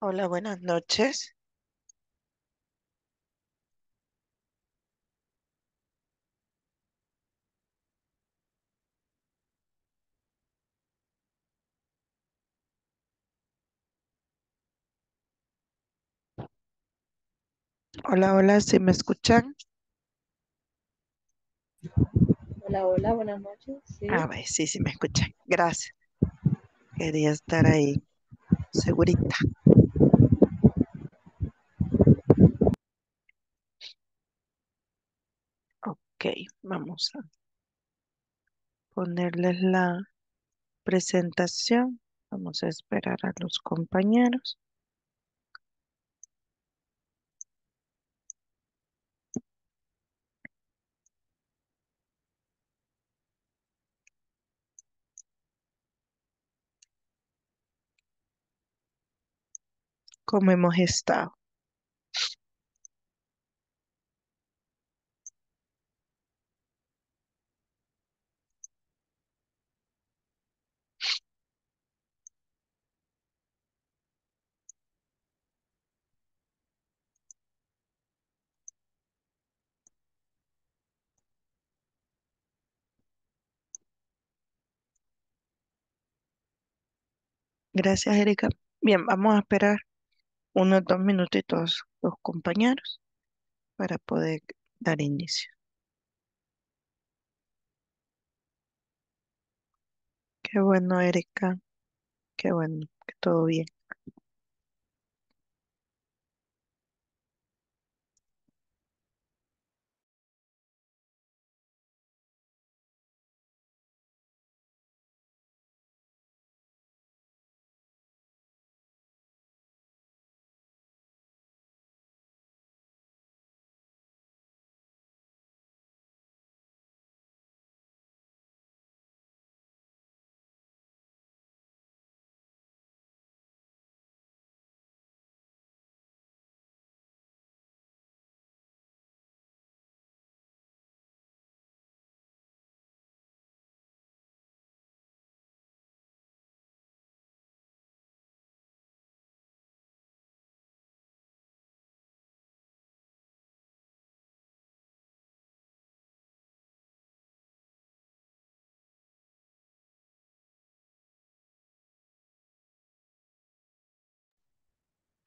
Hola, buenas noches. Hola, hola, ¿sí me escuchan? Hola, hola, buenas noches. Sí. A ver, sí, sí me escuchan. Gracias. Quería estar ahí, segurita. Ok, vamos a ponerles la presentación. Vamos a esperar a los compañeros. ¿Cómo hemos estado? Gracias, Erika. Bien, vamos a esperar unos 2 minutitos los compañeros para poder dar inicio. Qué bueno, Erika. Qué bueno, que todo bien.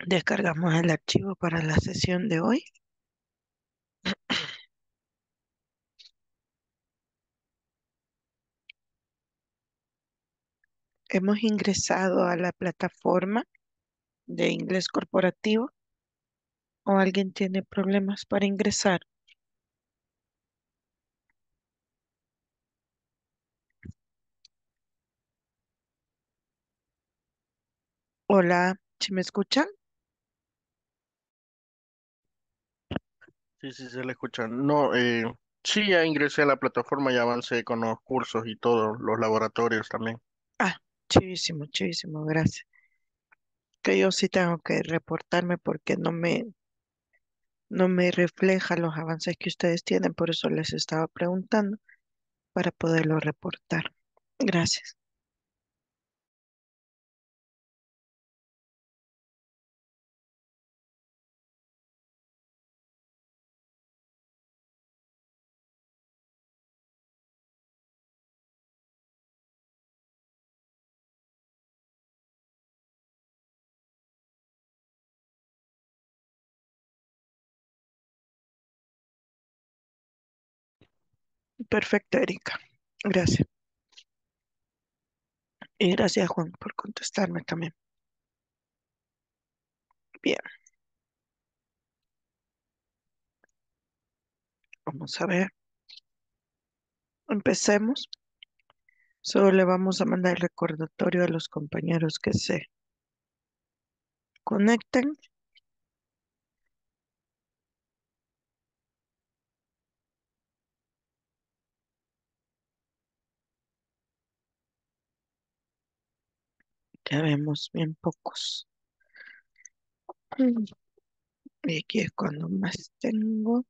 Descargamos el archivo para la sesión de hoy. Hemos ingresado a la plataforma de Inglés Corporativo. ¿O alguien tiene problemas para ingresar? Hola, ¿sí me escuchan? Sí, sí, se le escuchan. No, sí, ya ingresé a la plataforma y avancé con los cursos y todos los laboratorios también. Ah, chivísimo, chivísimo, gracias. Que yo sí tengo que reportarme porque no me refleja los avances que ustedes tienen, por eso les estaba preguntando para poderlo reportar. Gracias. Perfecto, Erika. Gracias. Y gracias, Juan, por contestarme también. Bien. Vamos a ver. Empecemos. Solo le vamos a mandar el recordatorio a los compañeros que se conecten. Ya vemos bien pocos. Y aquí es cuando más tengo.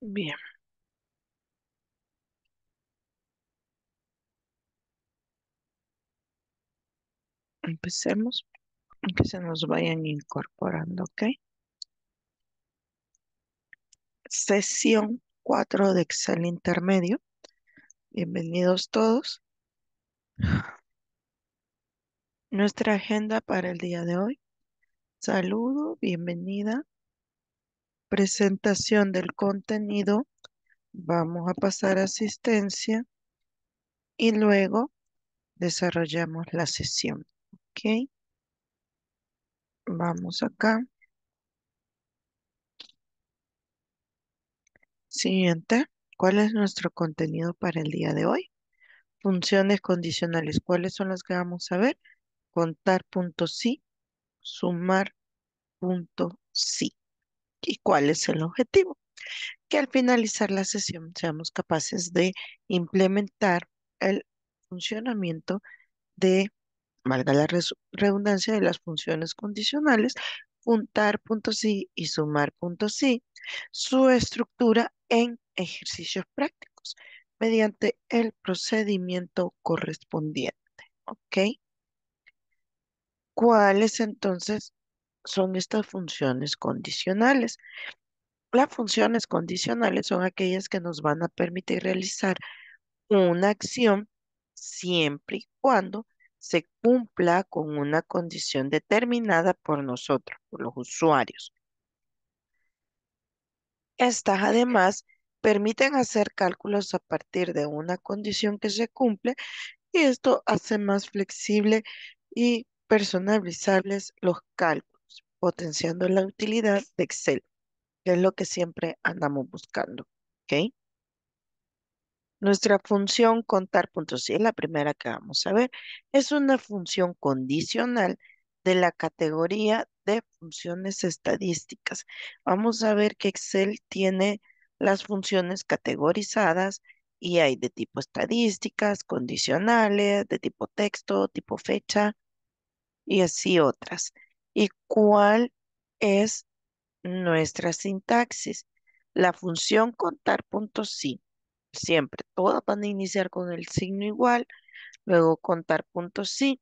Bien. Empecemos, que se nos vayan incorporando, ¿ok? Sesión 4 de Excel intermedio. Bienvenidos todos. Nuestra agenda para el día de hoy. Saludo, bienvenida. Presentación del contenido. Vamos a pasar a asistencia. Y luego desarrollamos la sesión. Ok. Vamos acá. Siguiente, ¿cuál es nuestro contenido para el día de hoy? Funciones condicionales, ¿cuáles son las que vamos a ver? Contar.si, Sumar.si. ¿Y cuál es el objetivo? Que al finalizar la sesión seamos capaces de implementar el funcionamiento de, valga la redundancia, de las funciones condicionales, Contar.si y Sumar.si, su estructura en ejercicios prácticos mediante el procedimiento correspondiente. ¿Ok? ¿Cuáles entonces son estas funciones condicionales? Las funciones condicionales son aquellas que nos van a permitir realizar una acción siempre y cuando se cumpla con una condición determinada por nosotros, por los usuarios. Estas además permiten hacer cálculos a partir de una condición que se cumple y esto hace más flexible y personalizables los cálculos, potenciando la utilidad de Excel, que es lo que siempre andamos buscando. ¿Ok? Nuestra función Contar.si es la primera que vamos a ver. Es una función condicional de la categoría de funciones estadísticas. Vamos a ver que Excel tiene las funciones categorizadas y hay de tipo estadísticas, condicionales, de tipo texto, tipo fecha y así otras. ¿Y cuál es nuestra sintaxis? La función Contar.si. Siempre, todas van a iniciar con el signo igual, luego Contar.si.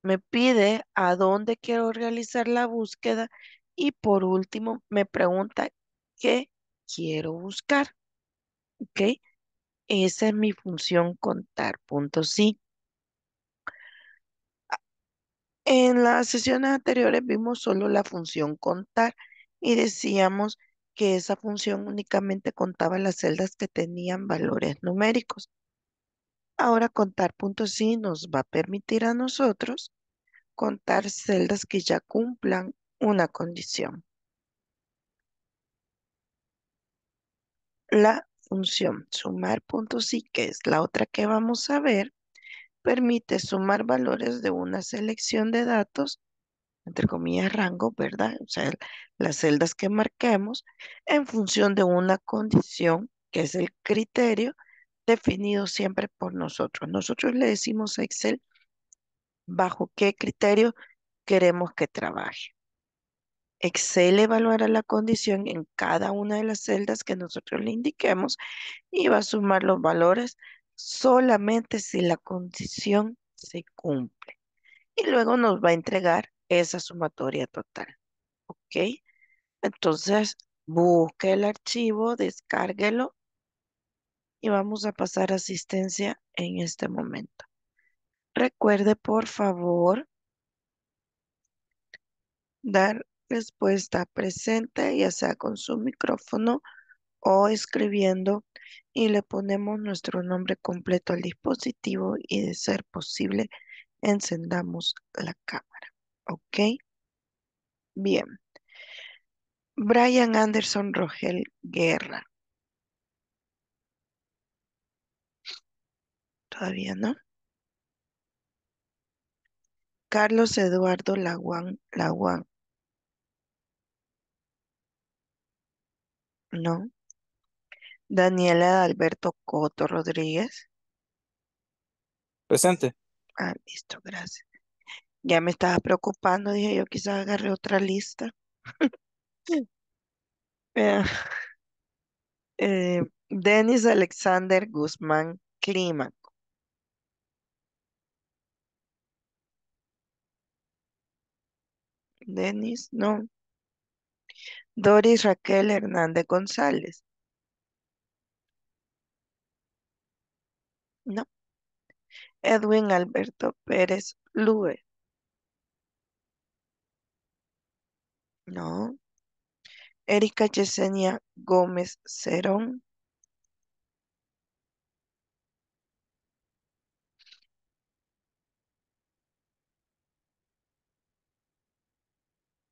Me pide a dónde quiero realizar la búsqueda y por último me pregunta qué quiero buscar. ¿Ok? Esa es mi función Contar.si. En las sesiones anteriores vimos solo la función contar y decíamos que esa función únicamente contaba las celdas que tenían valores numéricos. Ahora Contar.si nos va a permitir a nosotros contar celdas que ya cumplan una condición. La función Sumar.si, que es la otra que vamos a ver, permite sumar valores de una selección de datos, entre comillas, rango, ¿verdad? O sea, las celdas que marquemos en función de una condición que es el criterio definido siempre por nosotros. Nosotros le decimos a Excel bajo qué criterio queremos que trabaje. Excel evaluará la condición en cada una de las celdas que nosotros le indiquemos y va a sumar los valores solamente si la condición se cumple. Y luego nos va a entregar esa sumatoria total. ¿Ok? Entonces, busque el archivo, descárguelo y vamos a pasar a asistencia en este momento. Recuerde, por favor, dar respuesta presente, ya sea con su micrófono o escribiendo, y le ponemos nuestro nombre completo al dispositivo y, de ser posible, encendamos la cámara. ¿Ok? Bien. Brian Anderson Rogel Guerra. Todavía no. Carlos Eduardo Laguán. No. Daniela Alberto Coto Rodríguez. Presente. Ah, listo, gracias. Ya me estaba preocupando, dije yo, quizás agarré otra lista. Denis Alexander Guzmán Klima. Denis, no. Doris Raquel Hernández González. No. Edwin Alberto Pérez Lue. No. Erika Yesenia Gómez Cerón.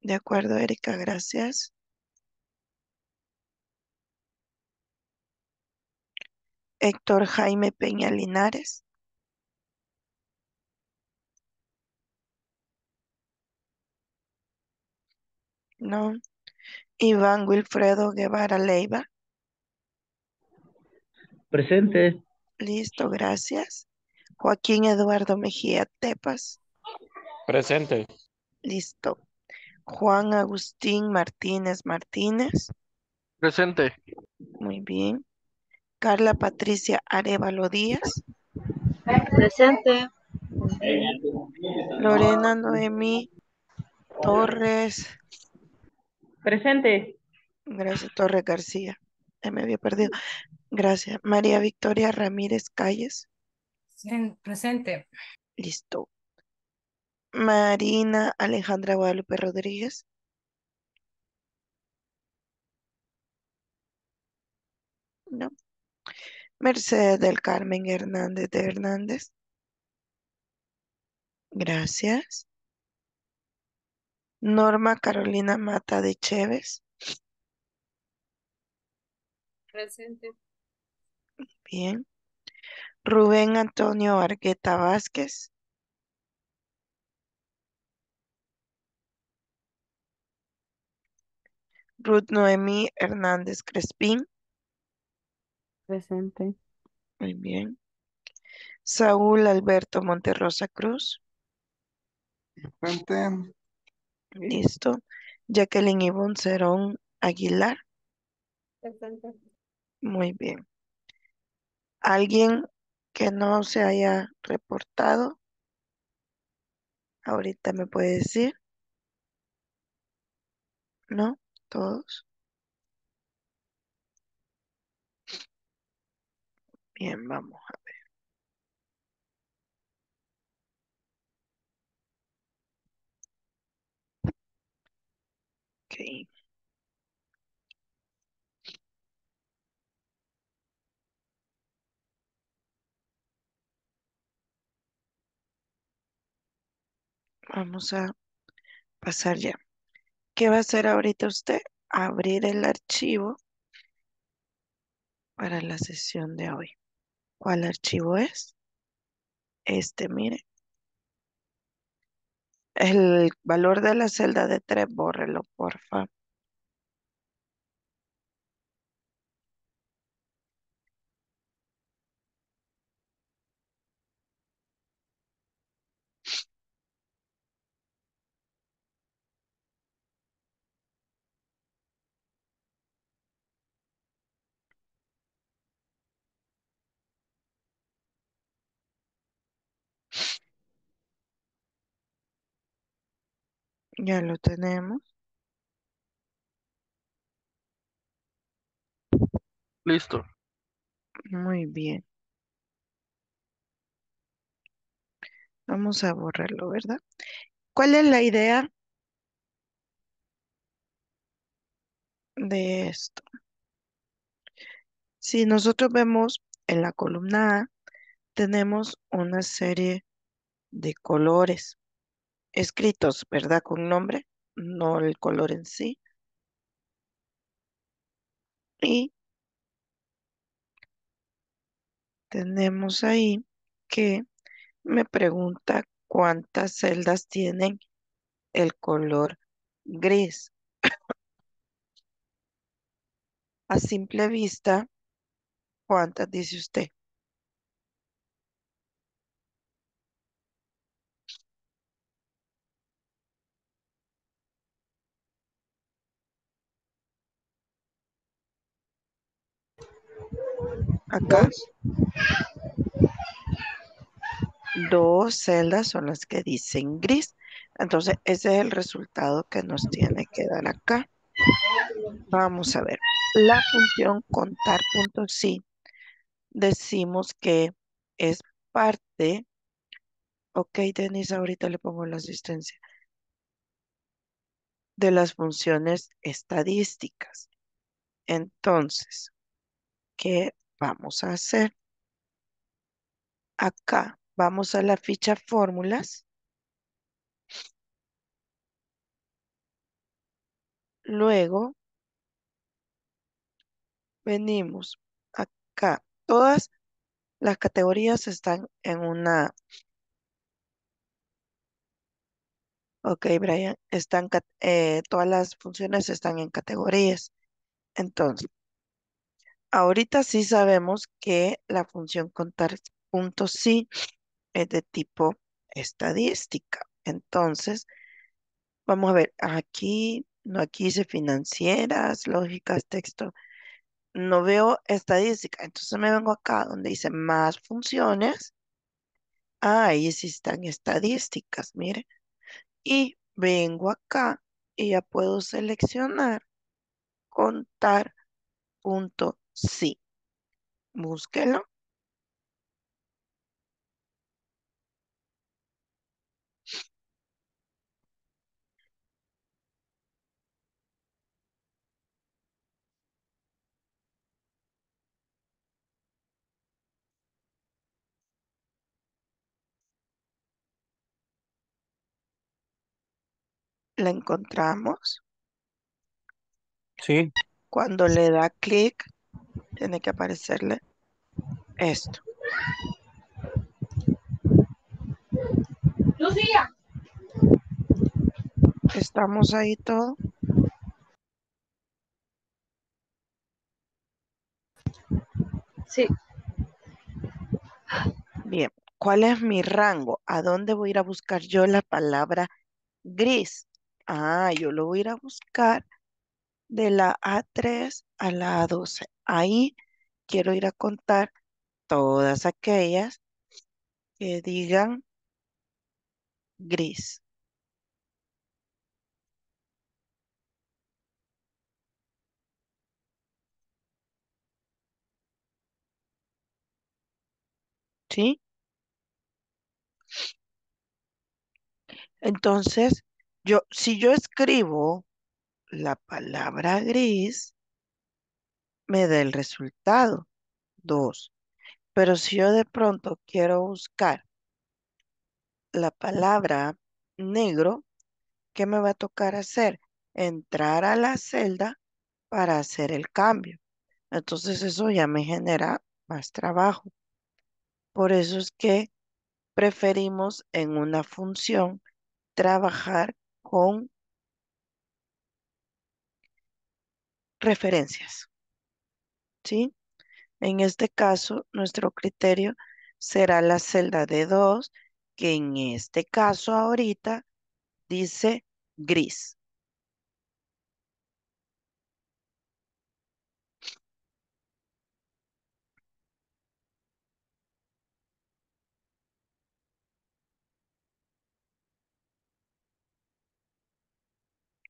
De acuerdo, Erika, gracias. Héctor Jaime Peña Linares. No. Iván Wilfredo Guevara Leiva. Presente. Listo, gracias. Joaquín Eduardo Mejía Tepas. Presente. Listo. Juan Agustín Martínez Martínez. Presente. Muy bien. Carla Patricia Arevalo Díaz. Presente. Lorena Noemí Torres. Presente. Gracias, Torres García. Ya me había perdido. Gracias. María Victoria Ramírez Calles. Presente. Listo. Marina Alejandra Guadalupe Rodríguez. No. Mercedes del Carmen Hernández de Hernández. Gracias. Norma Carolina Mata de Chévez. Presente. Bien. Rubén Antonio Argueta Vázquez. Ruth Noemí Hernández Crespín. Presente. Muy bien. Saúl Alberto Monterrosa Cruz. Presente. Listo. Jacqueline Ivón Cerón Aguilar. Presente. Muy bien. ¿Alguien que no se haya reportado? Ahorita me puede decir. ¿No? Todos. Bien, vamos a ver. Okay. Vamos a pasar ya. ¿Qué va a hacer ahorita usted? Abrir el archivo para la sesión de hoy. ¿Cuál archivo es? Este, mire. El valor de la celda de 3, bórrelo, porfa. Ya lo tenemos. Listo. Muy bien. Vamos a borrarlo, ¿verdad? ¿Cuál es la idea de esto? Si nosotros vemos en la columna A, tenemos una serie de colores. Escritos, ¿verdad? Con nombre, no el color en sí. Y tenemos ahí que me pregunta cuántas celdas tienen el color gris. A simple vista, ¿cuántas dice usted? Acá dos celdas son las que dicen gris. Entonces, ese es el resultado que nos tiene que dar acá. Vamos a ver. La función contar.si decimos que es parte. Ok, Denis, ahorita le pongo la asistencia. De las funciones estadísticas. Entonces, ¿qué vamos a hacer? Acá vamos a la ficha fórmulas. Luego, venimos acá. Todas las categorías están en una... Ok, Brian, están, todas las funciones están en categorías. Entonces, ahorita sí sabemos que la función contar.si es de tipo estadística. Entonces, vamos a ver, aquí, no, aquí dice financieras, lógicas, texto. No veo estadística. Entonces me vengo acá donde dice más funciones. Ah, ahí sí están estadísticas, miren. Y vengo acá y ya puedo seleccionar contar.si. Búsquelo. ¿La encontramos? Sí. Cuando le da clic, tiene que aparecerle esto. Lucía. ¿Estamos ahí todo? Sí. Bien. ¿Cuál es mi rango? ¿A dónde voy a ir a buscar yo la palabra gris? Ah, yo lo voy a ir a buscar de la A3 a la A12. Ahí quiero ir a contar todas aquellas que digan gris. ¿Sí? Entonces... Si yo escribo la palabra gris, me da el resultado, 2. Pero si yo de pronto quiero buscar la palabra negro, ¿qué me va a tocar hacer? Entrar a la celda para hacer el cambio. Entonces eso ya me genera más trabajo. Por eso es que preferimos en una función trabajar con referencias, ¿sí? En este caso, nuestro criterio será la celda de 2, que en este caso ahorita dice gris.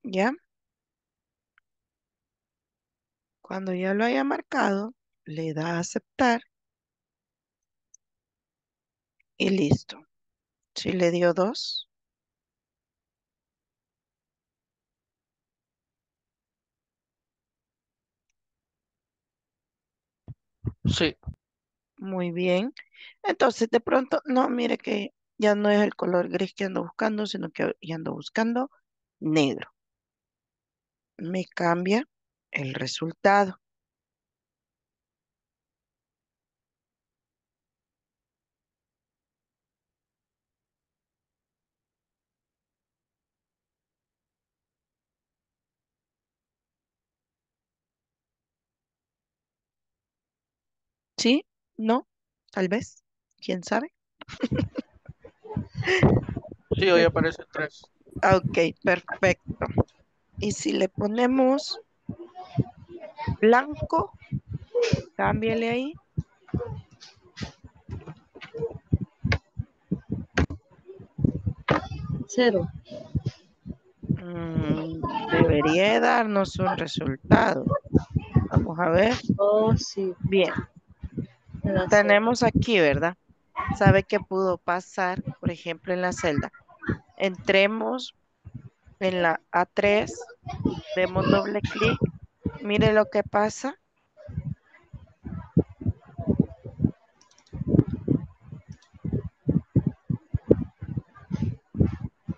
¿Ya? Cuando ya lo haya marcado, le da a aceptar. Y listo. Si le dio 2. Sí. Muy bien. Entonces, de pronto, no, mire que ya no es el color gris que ando buscando, sino que ya ando buscando negro. Me cambia el resultado. ¿Sí? ¿No? ¿Tal vez? ¿Quién sabe? Sí, hoy aparece 3. Ok, perfecto. Y si le ponemos blanco, cámbiale ahí. 0. Debería darnos un resultado. Vamos a ver. Oh, sí. Bien. Tenemos aquí, ¿verdad? ¿Sabe qué pudo pasar? Por ejemplo, en la celda. Entremos en la A3. Demos doble clic. Mire lo que pasa.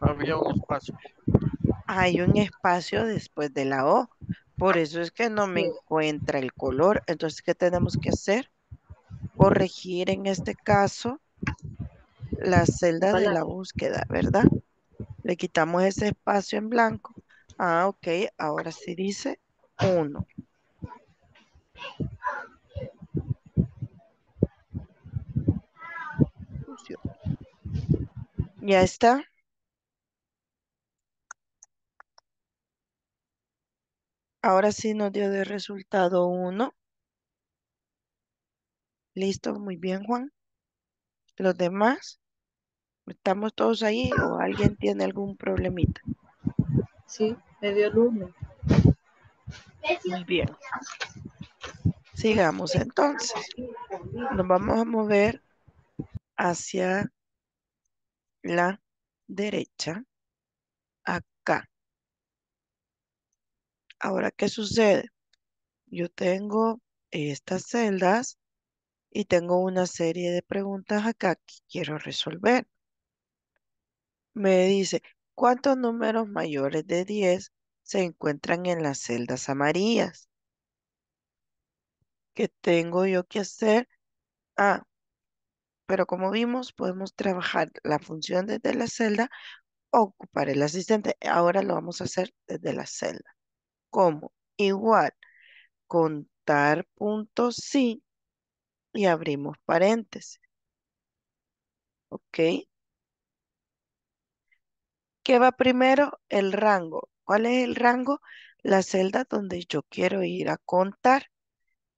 Había un espacio. Hay un espacio después de la O. Por eso es que no me encuentra el color. Entonces, ¿qué tenemos que hacer? Corregir en este caso la celda de la búsqueda, ¿verdad? Le quitamos ese espacio en blanco. Ah, ok. Ahora sí dice 1. Ya está. Ahora sí nos dio de resultado 1. Listo, muy bien, Juan. ¿Los demás? ¿Estamos todos ahí o alguien tiene algún problemita? Sí, me dio el 1. Muy bien. Sigamos entonces. Nos vamos a mover hacia la derecha. Acá. Ahora, ¿qué sucede? Yo tengo estas celdas y tengo una serie de preguntas acá que quiero resolver. Me dice, ¿cuántos números mayores de 10 se encuentran en las celdas amarillas? ¿Qué tengo yo que hacer? Ah, pero como vimos, podemos trabajar la función desde la celda o ocupar el asistente. Ahora lo vamos a hacer desde la celda. ¿Cómo? Igual, contar.si y abrimos paréntesis. ¿Ok? ¿Qué va primero? El rango. ¿Cuál es el rango? La celda donde yo quiero ir a contar.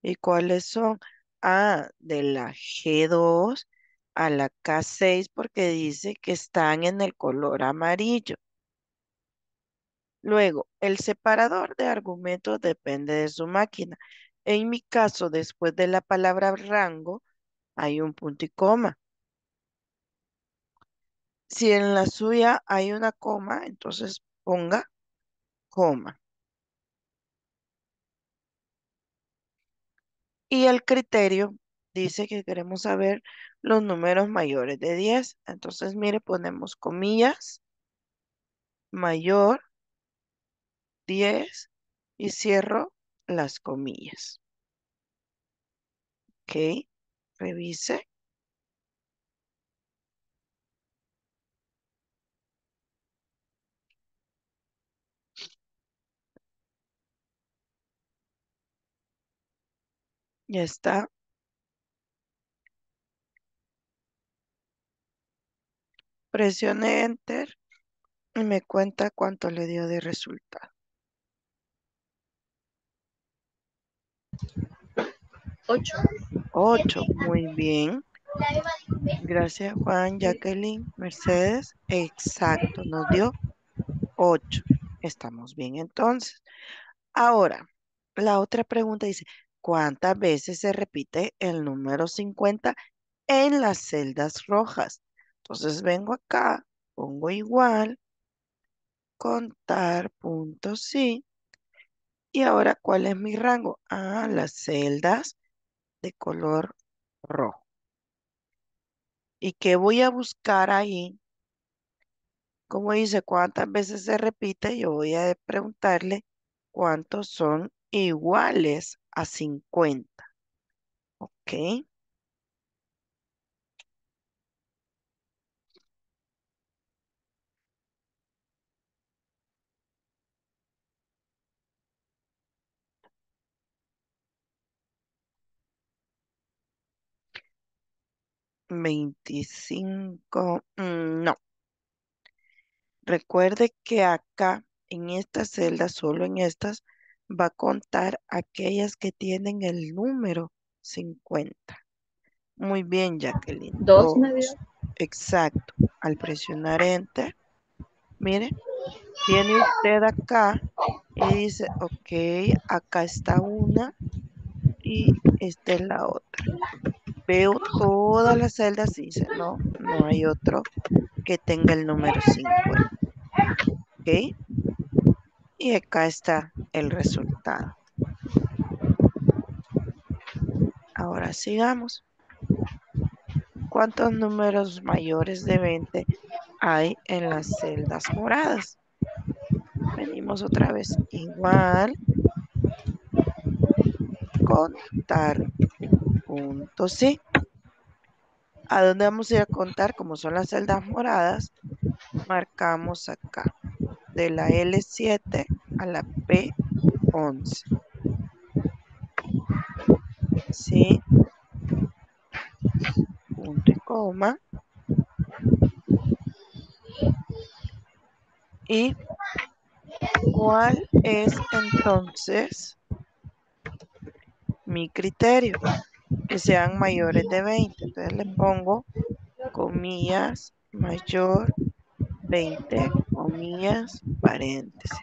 ¿Y cuáles son? Ah, de la G2 a la K6 porque dice que están en el color amarillo. Luego, el separador de argumentos depende de su máquina. En mi caso, después de la palabra rango, hay un punto y coma. Si en la suya hay una coma, entonces ponga coma. Y el criterio dice que queremos saber los números mayores de 10. Entonces, mire, ponemos comillas, mayor, 10 y cierro las comillas. Ok, revise. Ya está. Presione Enter y me cuenta cuánto le dio de resultado. 8. 8, muy bien. Gracias, Juan, Jacqueline, Mercedes. Exacto, nos dio 8. Estamos bien entonces. Ahora, la otra pregunta dice, ¿cuántas veces se repite el número 50 en las celdas rojas? Entonces vengo acá, pongo igual, contar.si. Y ahora, ¿cuál es mi rango? Ah, las celdas de color rojo. ¿Y qué voy a buscar ahí? Como dice, ¿cuántas veces se repite? Yo voy a preguntarle cuántos son iguales a 50. Ok. No. Recuerde que acá, en estas celdas, solo en estas, va a contar aquellas que tienen el número 50. Muy bien, Jacqueline. 2 me dio. Exacto. Al presionar Enter, Mire, viene usted acá y dice, ok, acá está una y esta es la otra. Veo todas las celdas y dice, no, no hay otro que tenga el número 50. Ok, y acá está el resultado. Ahora sigamos. ¿Cuántos números mayores de 20 hay en las celdas moradas? Venimos otra vez. Igual. Contar.si. ¿A dónde vamos a ir a contar? Como son las celdas moradas, marcamos acá. De la L7 a la P11. Sí. Punto y coma. ¿Y cuál es entonces mi criterio? Que sean mayores de 20. Entonces le pongo comillas, mayor 20, comillas, paréntesis.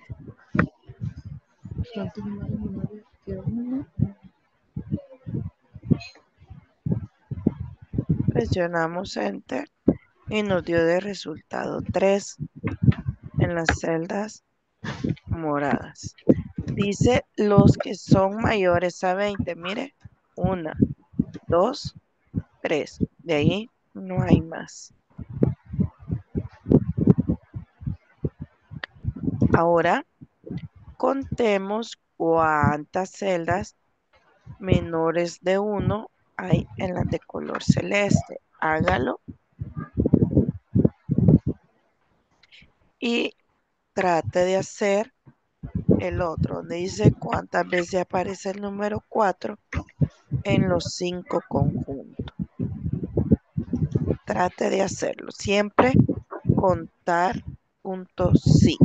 Presionamos Enter y nos dio de resultado 3 en las celdas moradas. Dice los que son mayores a 20. Mire, 1, 2, 3. De ahí no hay más. Ahora contemos cuántas celdas menores de 1 hay en las de color celeste. Hágalo. Y trate de hacer el otro, donde dice cuántas veces aparece el número 4 en los 5 conjuntos. Trate de hacerlo. Siempre contar puntos sí.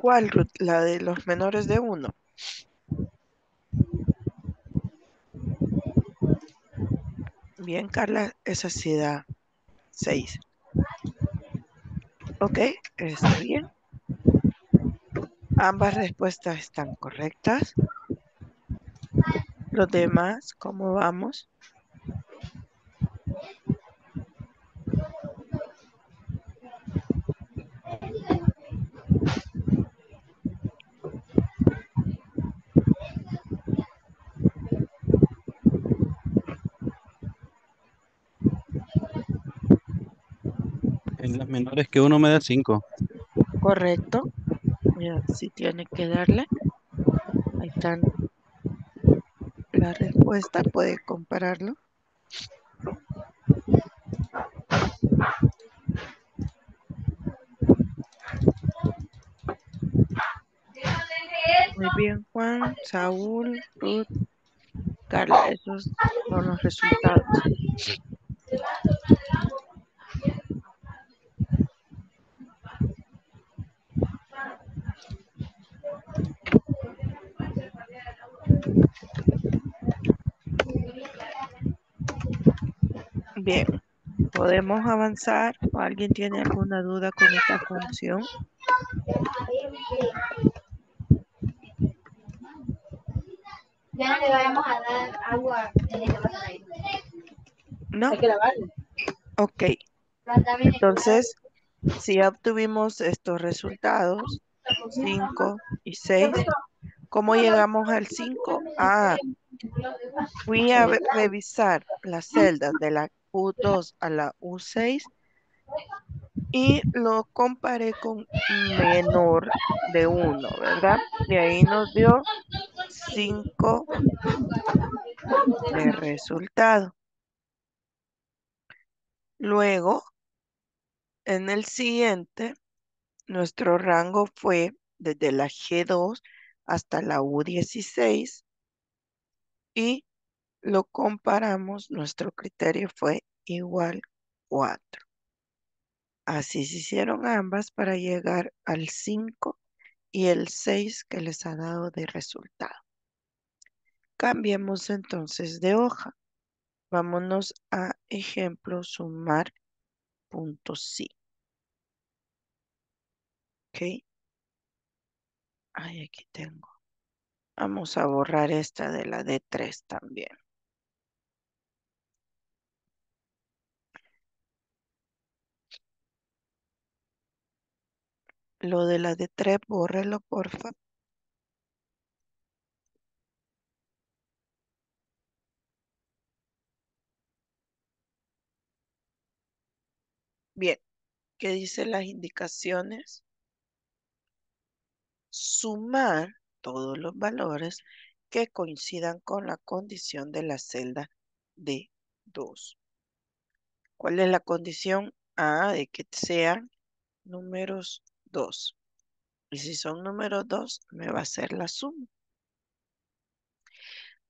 ¿Cuál, Ruth? La de los menores de 1. Bien, Carla, esa sí da 6. Ok, está bien. Ambas respuestas están correctas. Los demás, ¿cómo vamos? Las menores que 1 me da 5. Correcto. Mira, si tiene que darle. Ahí están la respuesta. Puede compararlo. Muy bien, Juan, Saúl, Ruth, Carla. Esos son los resultados. Bien, podemos avanzar. ¿Alguien tiene alguna duda con esta función? Ya no le vamos a dar agua. No. Hay que lavarlo. Ok. Entonces, si ya obtuvimos estos resultados, 5 y 6, ¿cómo llegamos al 5? Ah, fui a revisar las celdas de la U2 a la U6 y lo comparé con menor de 1, ¿verdad? De ahí nos dio 5 de resultado. Luego En el siguiente, nuestro rango fue desde la G2 hasta la U16 y lo comparamos, nuestro criterio fue igual 4. Así se hicieron ambas para llegar al 5 y el 6 que les ha dado de resultado. Cambiemos entonces de hoja. Vámonos a ejemplo Sumar.si. Ok. Ay, aquí tengo. Vamos a borrar esta de la D3 también. Lo de la D3, bórrelo, por favor. Bien, ¿qué dicen las indicaciones? Sumar todos los valores que coincidan con la condición de la celda D2. ¿Cuál es la condición? A, de que sean números 2. Y si son números 2, me va a hacer la suma.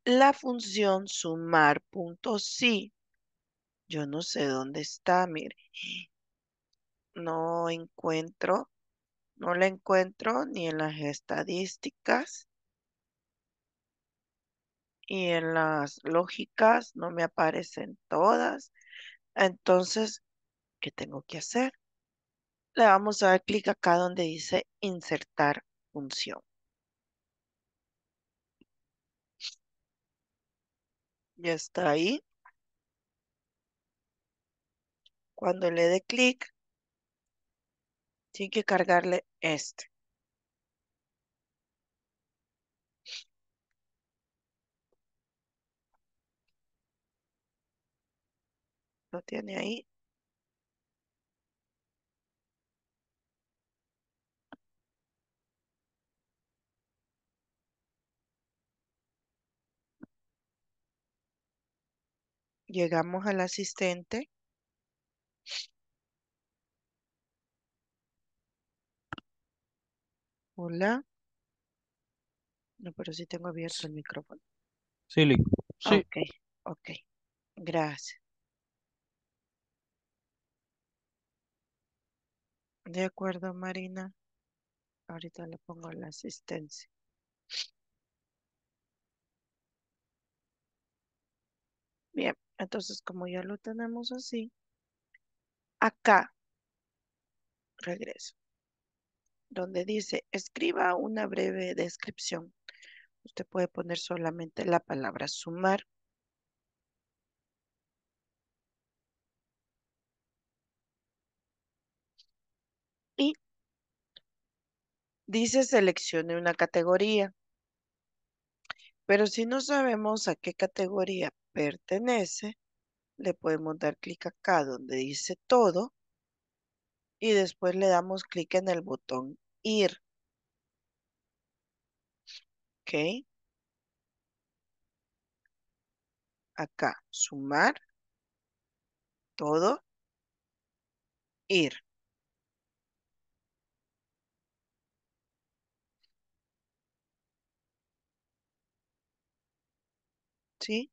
La función sumar.si, yo no sé dónde está, mire. No encuentro, no la encuentro ni en las estadísticas y en las lógicas, no me aparecen todas. Entonces, ¿qué tengo que hacer? Le vamos a dar clic acá donde dice insertar función. Ya está ahí. Cuando le dé clic, tiene que cargarle este. Lo tiene ahí. Llegamos al asistente. Hola. No, pero sí tengo abierto el micrófono. Sí, Link. Sí. Ok. Gracias. De acuerdo, Marina. Ahorita le pongo la asistencia. Bien, entonces como ya lo tenemos así, acá regreso. Donde dice, escriba una breve descripción. Usted puede poner solamente la palabra sumar. Y dice, seleccione una categoría. Pero si no sabemos a qué categoría pertenece, le podemos dar clic acá donde dice todo. Y después le damos clic en el botón ir. Ok. Acá, sumar, todo, ir. ¿Sí?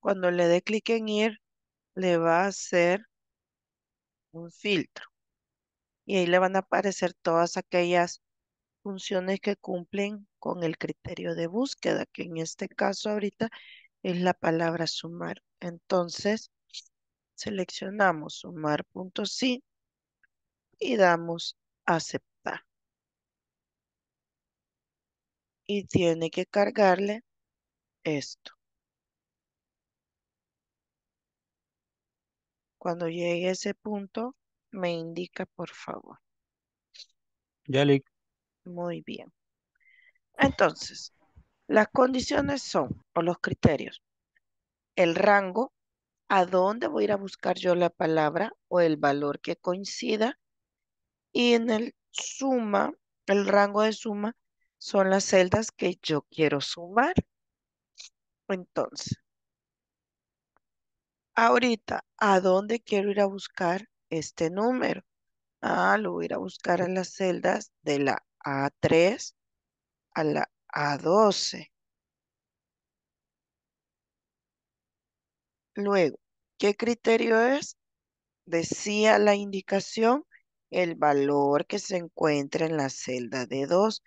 Cuando le dé clic en ir, le va a hacer un filtro. Y ahí le van a aparecer todas aquellas funciones que cumplen con el criterio de búsqueda, que en este caso ahorita es la palabra sumar. Entonces, seleccionamos sumar.si y damos aceptar. Y tiene que cargarle esto. Cuando llegue a ese punto, me indica, por favor. Ya, Lick. Muy bien. Entonces, las condiciones son, o los criterios, el rango, a dónde voy a ir a buscar yo la palabra o el valor que coincida, y en el suma, el rango de suma, son las celdas que yo quiero sumar. Entonces, ahorita, ¿a dónde quiero ir a buscar este número? Ah, lo voy a ir a buscar a las celdas de la A3 a la A12. Luego, ¿qué criterio es? Decía la indicación el valor que se encuentra en la celda de 2.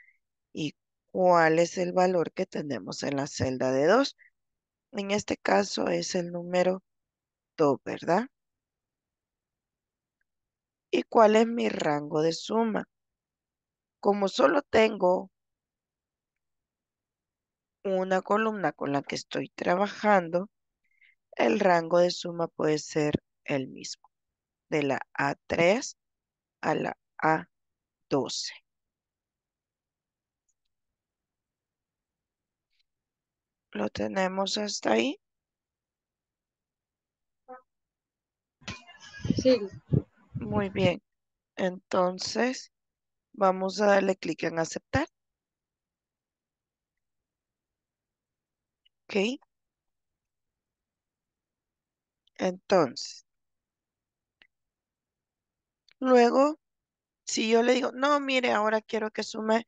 ¿Y cuál es el valor que tenemos en la celda de 2? En este caso es el número 2, ¿verdad? ¿Y cuál es mi rango de suma? Como solo tengo una columna con la que estoy trabajando, el rango de suma puede ser el mismo, de la A3 a la A12. ¿Lo tenemos hasta ahí? Sí. Muy bien. Entonces, vamos a darle clic en aceptar. Ok. Entonces, luego, si yo le digo, no, mire, ahora quiero que sume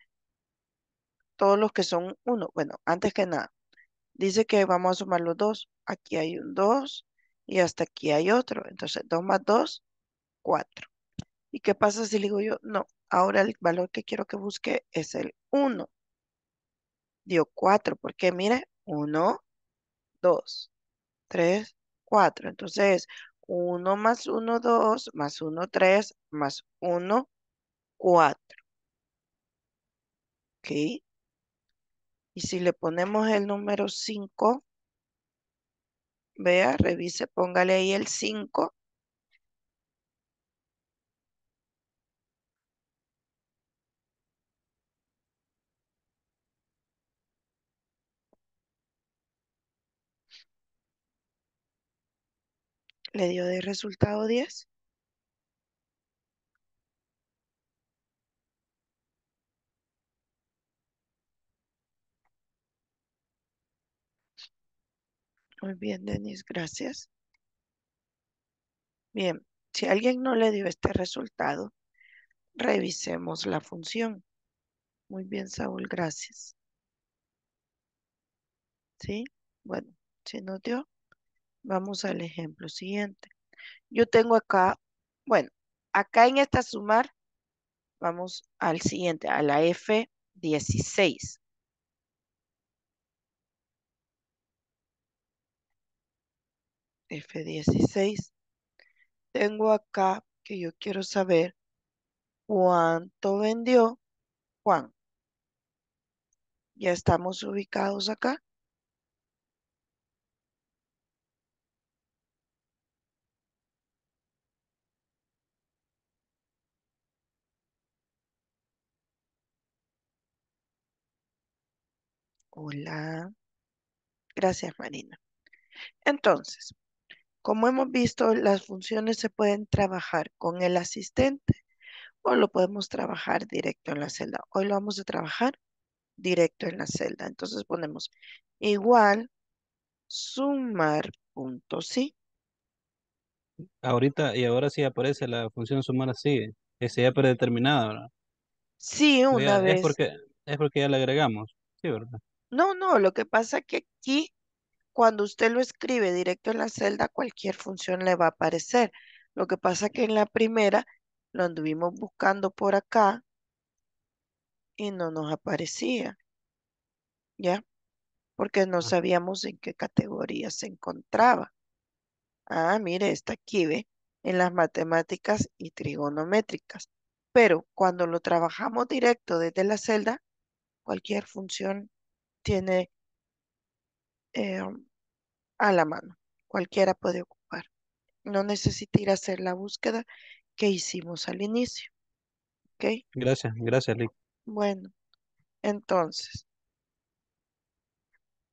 todos los que son uno. Bueno, antes que nada, dice que vamos a sumar los dos. Aquí hay un 2 y hasta aquí hay otro. Entonces, 2 más 2, 4. ¿Y qué pasa si le digo yo? No, ahora el valor que quiero que busque es el 1. Dio 4, porque mire, 1, 2, 3, 4. Entonces, 1 más 1, 2, más 1, 3, más 1, 4. ¿Ok? Y si le ponemos el número 5, vea, revise, póngale ahí el 5. Le dio de resultado 10. Muy bien, Denis, gracias. Bien, si alguien no le dio este resultado, revisemos la función. Muy bien, Saúl, gracias. ¿Sí? Bueno, si no dio, vamos al ejemplo siguiente. Yo tengo acá, bueno, acá en esta sumar, vamos al siguiente, a la F16. F16. Tengo acá que yo quiero saber cuánto vendió Juan. Ya estamos ubicados acá. Hola. Gracias, Marina. Entonces, como hemos visto, las funciones se pueden trabajar con el asistente o lo podemos trabajar directo en la celda. Hoy lo vamos a trabajar directo en la celda. Entonces ponemos igual sumar.si. Ahorita y ahora sí aparece la función sumar así. Esa ya predeterminada, ¿verdad? Sí, una vez. Es porque ya la agregamos. Sí, ¿verdad? No, no, lo que pasa es que aquí, cuando usted lo escribe directo en la celda, cualquier función le va a aparecer. Lo que pasa es que en la primera lo anduvimos buscando por acá y no nos aparecía, ¿ya? Porque no sabíamos en qué categoría se encontraba. Ah, mire, está aquí, ¿ve? En las matemáticas y trigonométricas. Pero cuando lo trabajamos directo desde la celda, cualquier función tiene a la mano. Cualquiera puede ocupar. No necesita ir a hacer la búsqueda que hicimos al inicio. ¿Ok? Gracias, gracias, Link. Bueno, entonces,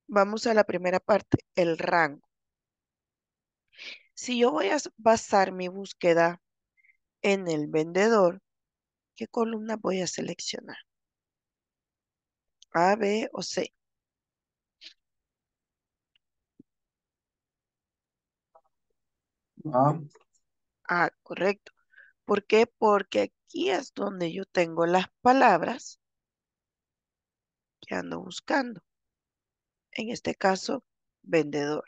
vamos a la primera parte, el rango. Si yo voy a basar mi búsqueda en el vendedor, ¿qué columna voy a seleccionar? A, B o C. A. A, correcto. ¿Por qué? Porque aquí es donde yo tengo las palabras que ando buscando. En este caso, vendedor.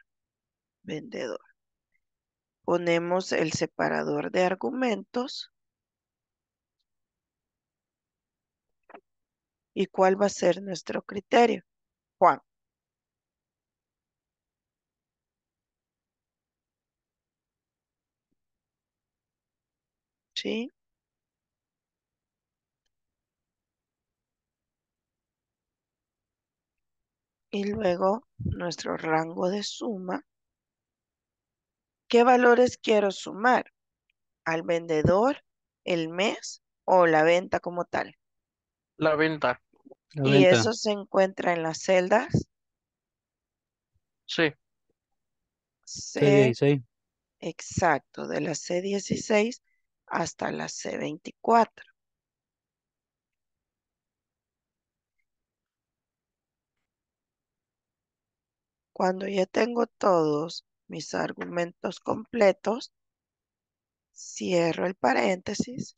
Vendedor. Ponemos el separador de argumentos. ¿Y cuál va a ser nuestro criterio? Juan. ¿Sí? Y luego nuestro rango de suma. ¿Qué valores quiero sumar? ¿Al vendedor, el mes o la venta como tal? La venta. ¿Y eso se encuentra en las celdas? Sí. C, C16. Exacto, de la C16 hasta la C24. Cuando ya tengo todos mis argumentos completos, cierro el paréntesis.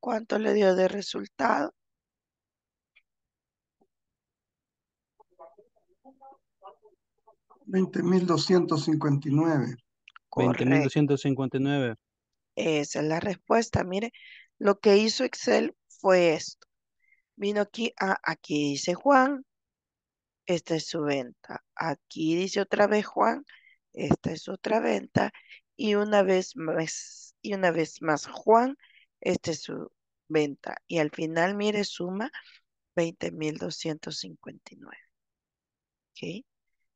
¿Cuánto le dio de resultado? $20,259. Correcto. 20,259. Esa es la respuesta. Mire, lo que hizo Excel fue esto. Vino aquí, aquí dice Juan, esta es su venta. Aquí dice otra vez Juan, esta es otra venta. Y una vez más Juan, esta es su venta. Y al final, mire, suma 20,259. ¿Ok?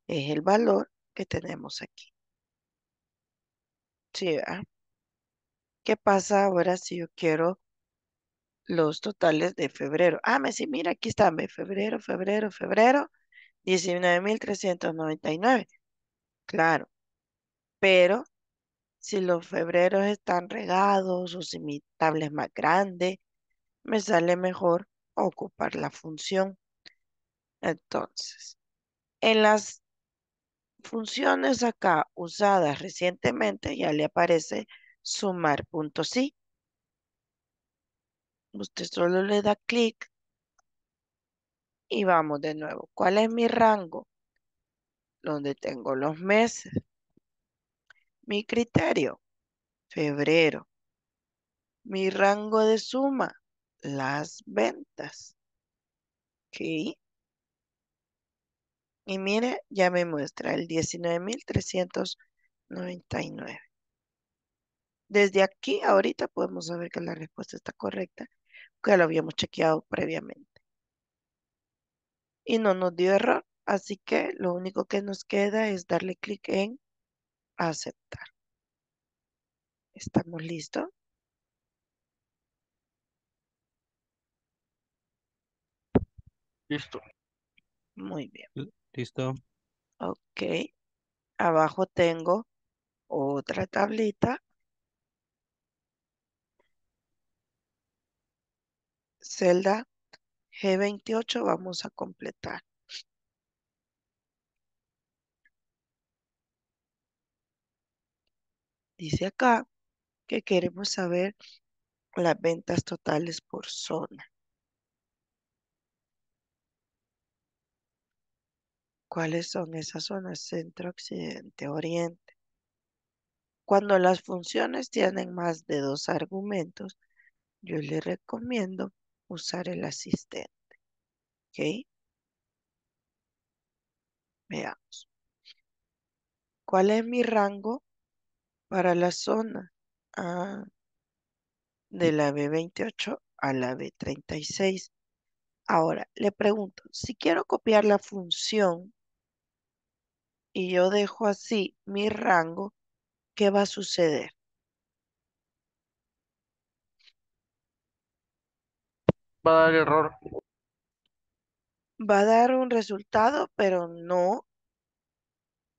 Es el valor que tenemos aquí. ¿Sí, verdad? ¿Qué pasa ahora si yo quiero los totales de febrero? Ah, me dice, mira, aquí están, febrero, febrero, febrero, 19,399. Claro, pero si los febreros están regados o si mi tabla es más grande, me sale mejor ocupar la función. Entonces, en las funciones acá usadas recientemente ya le aparece sumar.si. Usted solo le da clic y vamos de nuevo. ¿Cuál es mi rango? Donde tengo los meses. Mi criterio, febrero. Mi rango de suma, las ventas. ¿Ok? Y mire, ya me muestra el 19,399. Desde aquí, ahorita podemos saber que la respuesta está correcta, que lo habíamos chequeado previamente. Y no nos dio error, así que lo único que nos queda es darle clic en aceptar. ¿Estamos listos? Listo. Muy bien. Listo. Ok. Abajo tengo otra tablita. Celda G28 vamos a completar. Dice acá que queremos saber las ventas totales por zona. ¿Cuáles son esas zonas? Centro, occidente, oriente. Cuando las funciones tienen más de dos argumentos, yo le recomiendo usar el asistente. ¿Ok? Veamos. ¿Cuál es mi rango para la zona? Ah, de la B28 a la B36. Ahora, le pregunto, si quiero copiar la función y yo dejo así mi rango, ¿qué va a suceder? Va a dar error. Va a dar un resultado, pero no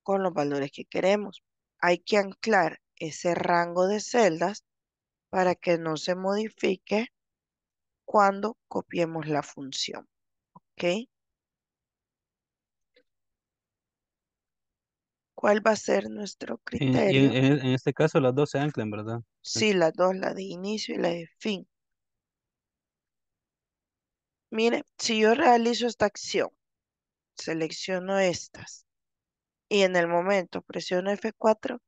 con los valores que queremos. Hay que anclar ese rango de celdas para que no se modifique cuando copiemos la función. ¿Ok? ¿Cuál va a ser nuestro criterio? En este caso las dos se anclan, ¿verdad? Sí, las dos, la de inicio y la de fin. Mire, si yo realizo esta acción, selecciono estas y en el momento presiono F4,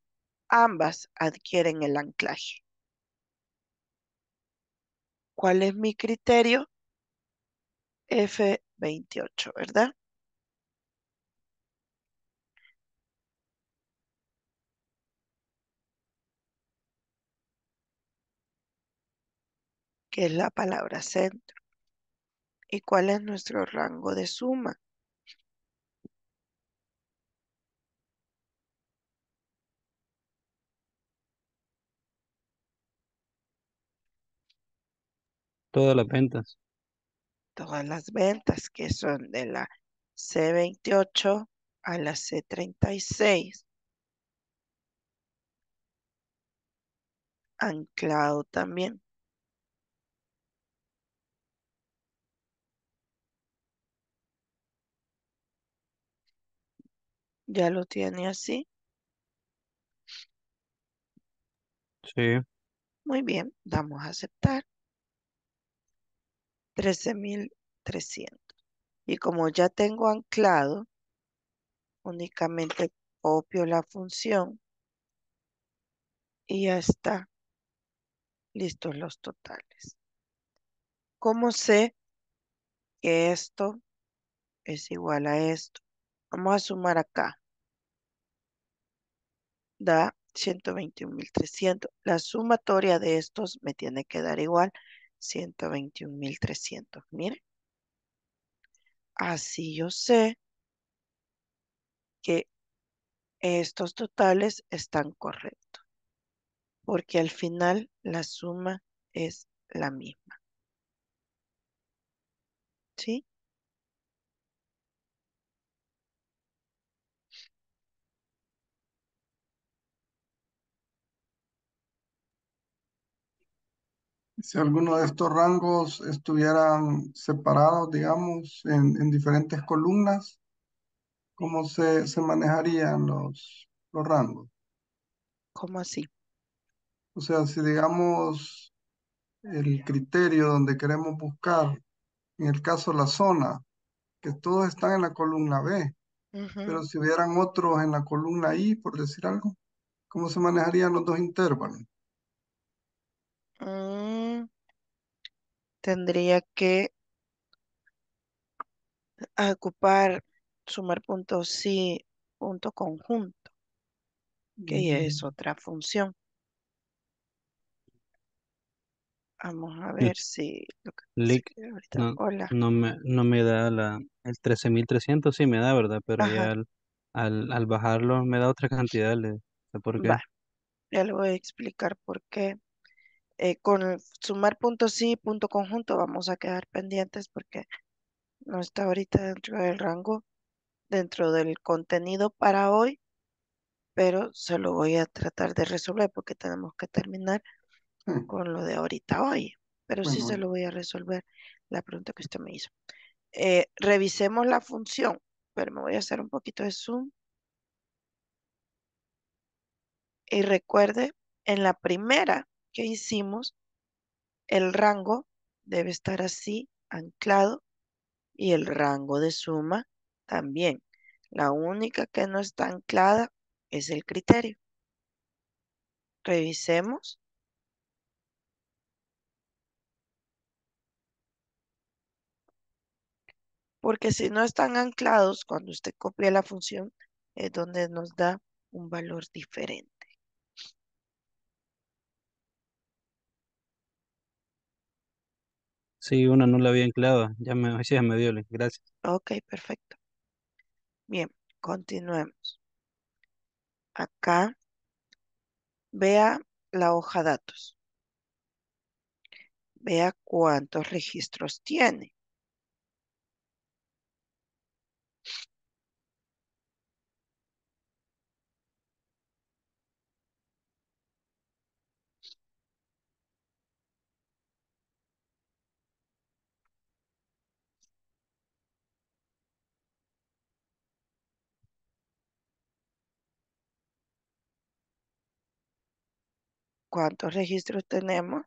ambas adquieren el anclaje. ¿Cuál es mi criterio? F28, ¿verdad? Que es la palabra centro. ¿Y cuál es nuestro rango de suma? Todas las ventas. Todas las ventas, que son de la C28 a la C36. Anclado también. ¿Ya lo tiene así? Sí. Muy bien, damos a aceptar. 13.300. Y como ya tengo anclado, únicamente copio la función y ya está. Listos los totales. ¿Cómo sé que esto es igual a esto? Vamos a sumar acá. Da 121.300. La sumatoria de estos me tiene que dar igual 121.300. Miren. Así yo sé que estos totales están correctos, porque al final la suma es la misma. ¿Sí? Si alguno de estos rangos estuvieran separados, digamos, en diferentes columnas, ¿cómo se manejarían los rangos? ¿Cómo así? O sea, si digamos el criterio donde queremos buscar, en el caso la zona, que todos están en la columna B, pero si hubieran otros en la columna I, por decir algo, ¿cómo se manejarían los dos intervalos? Tendría que ocupar Sumar.si punto conjunto, que es otra función. Vamos a ver si... Link, no me da el 13.300, sí me da, ¿verdad? Pero ya al bajarlo me da otra cantidad. ¿Por qué? Ya le voy a explicar por qué. Con Sumar.si punto conjunto vamos a quedar pendientes porque no está ahorita dentro del rango, dentro del contenido para hoy, pero se lo voy a tratar de resolver porque tenemos que terminar con lo de ahorita hoy, pero bueno, sí se lo voy a resolver la pregunta que usted me hizo. Revisemos la función, pero me voy a hacer un poquito de zoom y recuerde, en la primera que hicimos, el rango debe estar así, anclado, y el rango de suma también. La única que no está anclada es el criterio. Revisemos. Porque si no están anclados, cuando usted copia la función, es donde nos da un valor diferente. Sí, una no la había anclado. Ya me dio, gracias. Ok, perfecto. Bien, continuemos. Acá, vea la hoja datos. Vea cuántos registros tiene. ¿Cuántos registros tenemos?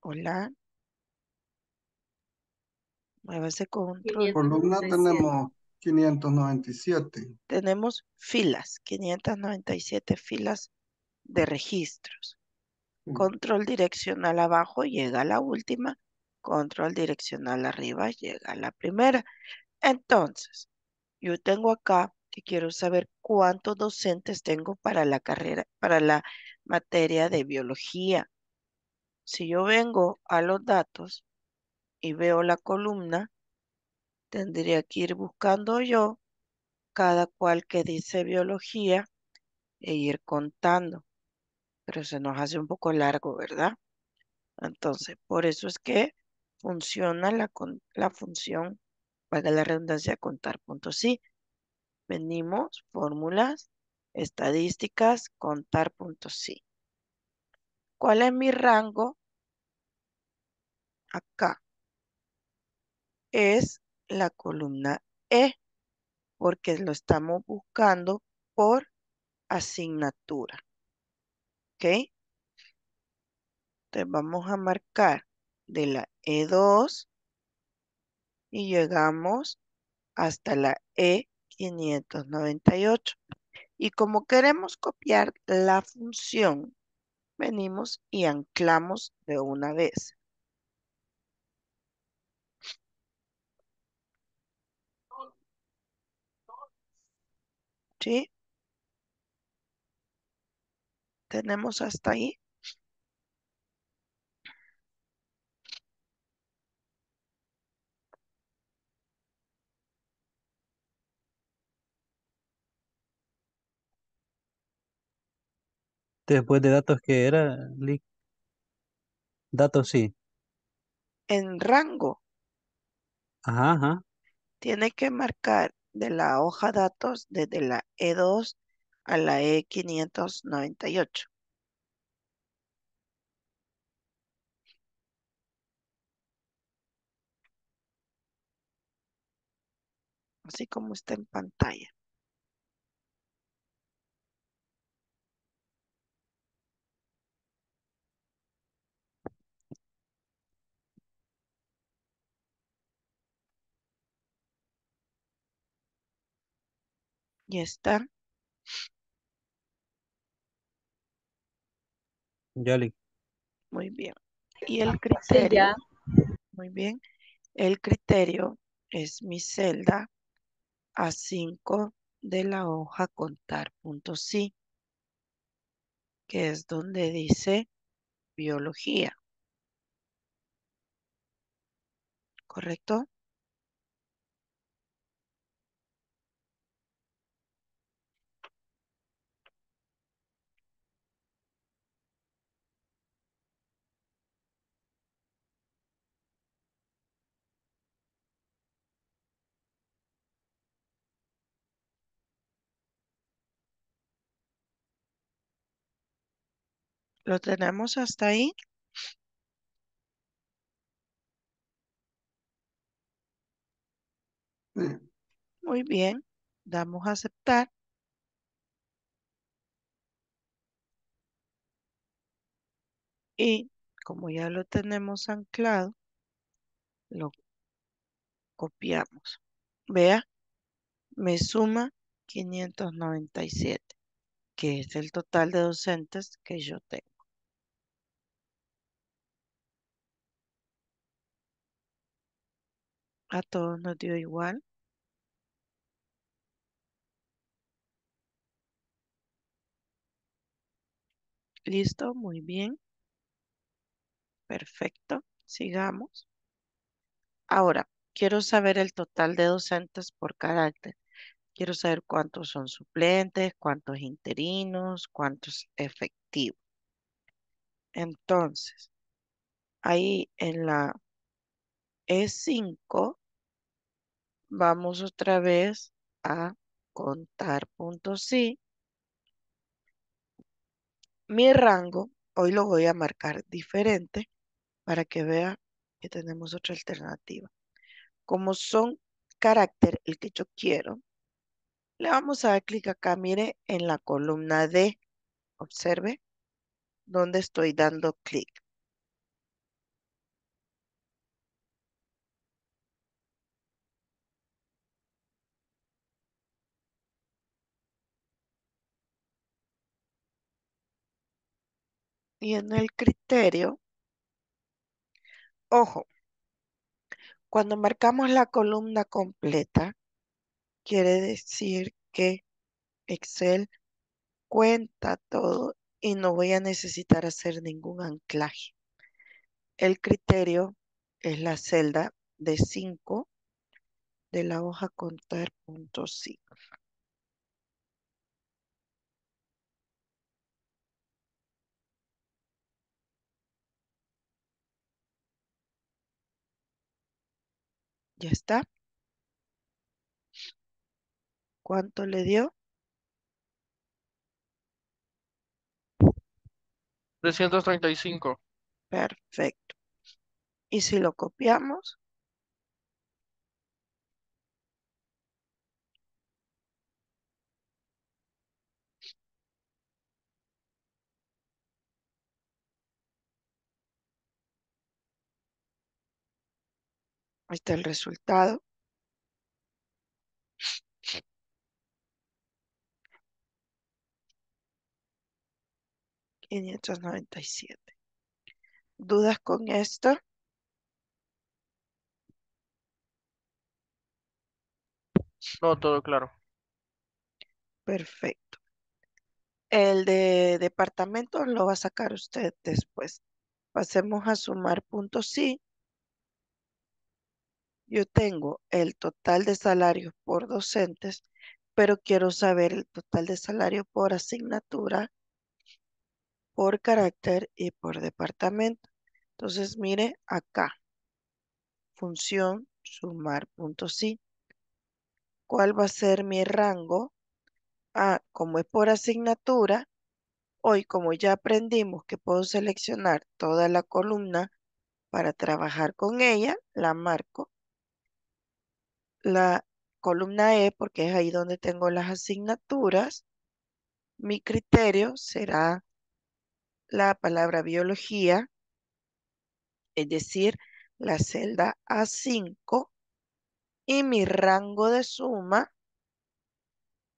Hola. Muévase con control. Columna tenemos 597. Tenemos filas, 597 filas de registros. Sí. Control direccional abajo llega a la última. Control direccional arriba llega a la primera. Entonces, yo tengo acá que quiero saber cuántos docentes tengo para la carrera, para la materia de biología. Si yo vengo a los datos y veo la columna, tendría que ir buscando yo cada cual que dice biología e ir contando. Pero se nos hace un poco largo, ¿verdad? Entonces, por eso es que funciona la función, valga la redundancia, contar.si. Venimos, fórmulas, estadísticas, contar.si. ¿Cuál es mi rango? Acá es la columna E, porque lo estamos buscando por asignatura. ¿Ok? Entonces vamos a marcar de la E2 y llegamos hasta la E598. Y como queremos copiar la función, venimos y anclamos de una vez. ¿Sí? ¿Tenemos hasta ahí? Después de datos, ¿qué era? Link. Datos, sí. En rango. Ajá, ajá. Tiene que marcar de la hoja datos desde la E2 a la E598. Así como está en pantalla. Ya está. Yali. Muy bien. Y el criterio. Sí, muy bien. El criterio es mi celda A5 de la hoja contar.si, que es donde dice biología. ¿Correcto? ¿Lo tenemos hasta ahí? Sí. Muy bien. Damos a aceptar. Y como ya lo tenemos anclado, lo copiamos. Vea, me suma 597, que es el total de docentes que yo tengo. A todos nos dio igual. Listo, muy bien. Perfecto, sigamos. Ahora, quiero saber el total de docentes por carácter. Quiero saber cuántos son suplentes, cuántos interinos, cuántos efectivos. Entonces, ahí en la es 5, vamos otra vez a contar.si. Mi rango, hoy lo voy a marcar diferente para que vea que tenemos otra alternativa. Como son carácter el que yo quiero, le vamos a dar clic acá, mire, en la columna D, observe donde estoy dando clic. Y en el criterio, ojo, cuando marcamos la columna completa, quiere decir que Excel cuenta todo y no voy a necesitar hacer ningún anclaje. El criterio es la celda de 5 de la hoja contar.si. Ya está. ¿Cuánto le dio? 335. Perfecto. Y si lo copiamos, ahí está el resultado. $597. ¿Dudas con esto? No, todo claro. Perfecto. El de departamentos lo va a sacar usted después. Pasemos a sumar.si. Yo tengo el total de salarios por docentes, pero quiero saber el total de salario por asignatura, por carácter y por departamento. Entonces, mire acá, función sumar.si. ¿Cuál va a ser mi rango? Ah, como es por asignatura, hoy como ya aprendimos que puedo seleccionar toda la columna para trabajar con ella, la marco. La columna E, porque es ahí donde tengo las asignaturas. Mi criterio será la palabra biología, es decir, la celda A5. Y mi rango de suma,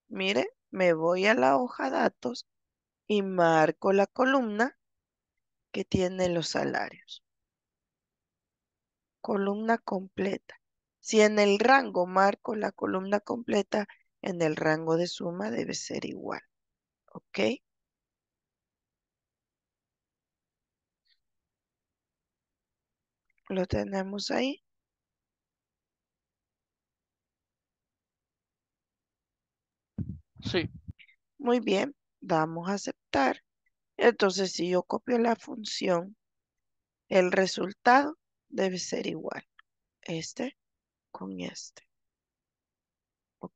mire, me voy a la hoja datos y marco la columna que tiene los salarios. Columna completa. Si en el rango marco la columna completa, en el rango de suma debe ser igual. ¿Ok? Lo tenemos ahí. Sí. Muy bien. Damos a aceptar. Entonces, si yo copio la función, el resultado debe ser igual. Este con este. ¿Ok?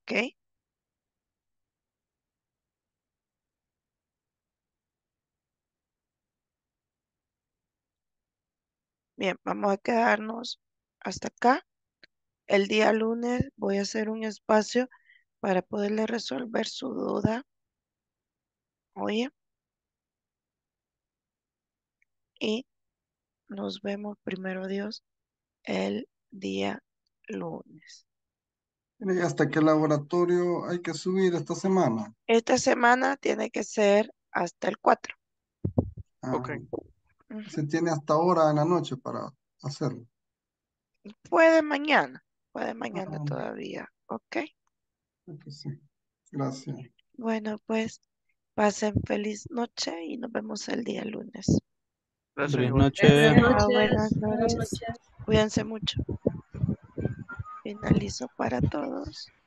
Bien, vamos a quedarnos hasta acá. El día lunes voy a hacer un espacio para poderle resolver su duda. Oye. Y nos vemos, primero Dios, el día lunes. ¿Hasta qué laboratorio hay que subir esta semana? Esta semana tiene que ser hasta el 4. Ah, ok. ¿Se tiene hasta ahora en la noche para hacerlo? Puede mañana todavía, ¿ok? Sí. Gracias. Bueno, pues, pasen feliz noche y nos vemos el día lunes. Gracias. Buenas noches. Buenas noches. Cuídense mucho. Finalizo para todos.